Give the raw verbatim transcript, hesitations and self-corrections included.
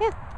Yeah.